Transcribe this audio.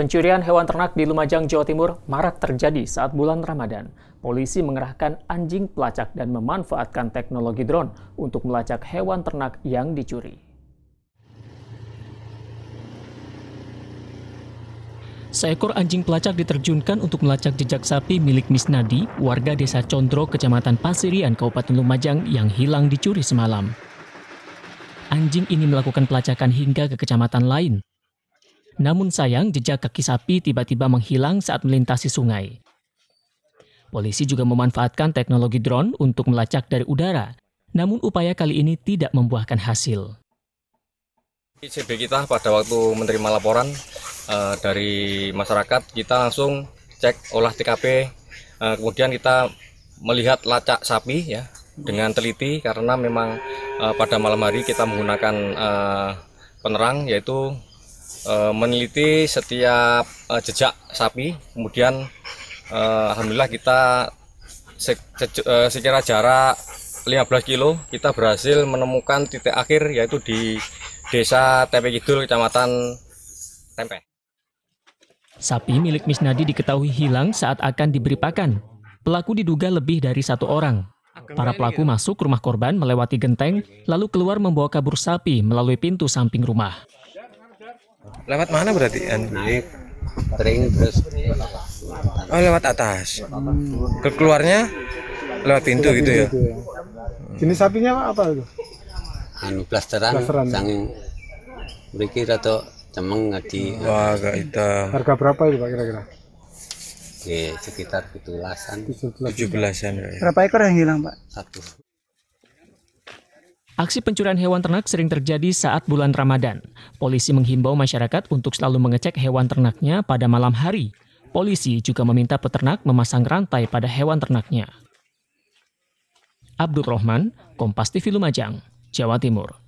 Pencurian hewan ternak di Lumajang, Jawa Timur marak terjadi saat bulan Ramadan. Polisi mengerahkan anjing pelacak dan memanfaatkan teknologi drone untuk melacak hewan ternak yang dicuri. Seekor anjing pelacak diterjunkan untuk melacak jejak sapi milik Misnadi, warga Desa Condro, Kecamatan Pasirian, Kabupaten Lumajang yang hilang dicuri semalam. Anjing ini melakukan pelacakan hingga ke kecamatan lain. Namun sayang, jejak kaki sapi tiba-tiba menghilang saat melintasi sungai. Polisi juga memanfaatkan teknologi drone untuk melacak dari udara, namun upaya kali ini tidak membuahkan hasil. ICB kita pada waktu menerima laporan dari masyarakat, kita langsung cek olah TKP, kemudian kita melihat lacak sapi ya dengan teliti, karena memang pada malam hari kita menggunakan penerang, yaitu meneliti setiap jejak sapi. Kemudian alhamdulillah kita sekira jarak 15 kilo kita berhasil menemukan titik akhir, yaitu di Desa Tepe Kidul, Kecamatan Tempeh. Sapi milik Misnadi diketahui hilang saat akan diberi pakan. Pelaku diduga lebih dari 1 orang. Para pelaku masuk rumah korban melewati genteng, lalu keluar membawa kabur sapi melalui pintu samping rumah. Lewat mana berarti? Naik tering terus. Oh, lewat atas. Keluarnya lewat pintu gitu ya. Jenis sapinya apa itu? Anu plasteran, sang mriki rada cemeng ngadi. Wah, agak hitam. Harga berapa itu Pak kira-kira? Oke, sekitar 17-an. 17-an. Berapa ekor yang hilang, Pak? 1. Aksi pencurian hewan ternak sering terjadi saat bulan Ramadan. Polisi menghimbau masyarakat untuk selalu mengecek hewan ternaknya pada malam hari. Polisi juga meminta peternak memasang rantai pada hewan ternaknya. Abdul Rohman, Kompas TV Lumajang, Jawa Timur.